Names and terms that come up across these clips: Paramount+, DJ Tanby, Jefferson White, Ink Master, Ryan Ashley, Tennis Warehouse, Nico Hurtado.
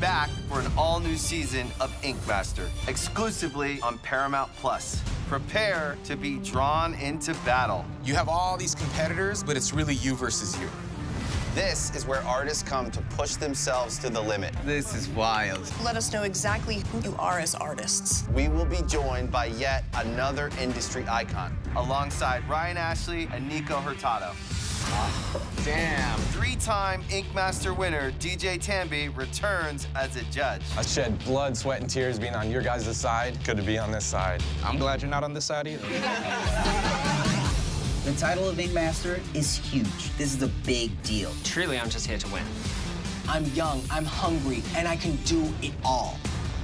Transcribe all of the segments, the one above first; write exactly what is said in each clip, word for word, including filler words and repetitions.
back for an all-new season of Ink Master, exclusively on Paramount+. Prepare to be drawn into battle. You have all these competitors, but it's really you versus you. This is where artists come to push themselves to the limit. This is wild. Let us know exactly who you are as artists. We will be joined by yet another industry icon, alongside Ryan Ashley and Nico Hurtado. Oh, damn. Three-time Ink Master winner D J Tanby returns as a judge. I shed blood, sweat, and tears being on your guys' side. Good to be on this side. I'm glad you're not on this side either. The title of Ink Master is huge. This is a big deal. Truly, I'm just here to win. I'm young, I'm hungry, and I can do it all.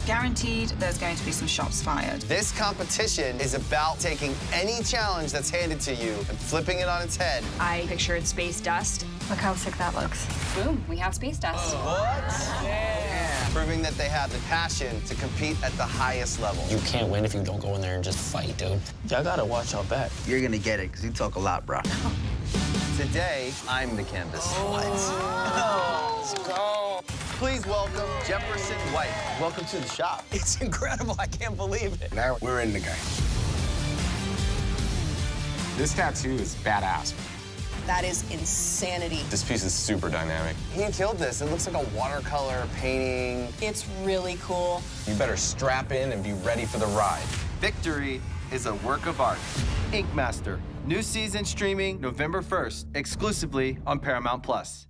Guaranteed, there's going to be some shots fired. This competition is about taking any challenge that's handed to you and flipping it on its head. I pictured space dust. Look how sick that looks. Boom, we have space dust. Oh, what? Yeah. Proving that they have the passion to compete at the highest level. You can't win if you don't go in there and just fight, dude. Y'all gotta watch y'all back. You're gonna get it, because you talk a lot, bro. Today, I'm the canvas. Oh. What? Oh. Let's go. Please welcome Jefferson White. Welcome to the shop. It's incredible. I can't believe it. Now we're in the game. This tattoo is badass. That is insanity. This piece is super dynamic. He killed this. It looks like a watercolor painting. It's really cool. You better strap in and be ready for the ride. Victory is a work of art. Ink Master. New season streaming November first, exclusively on Paramount Plus.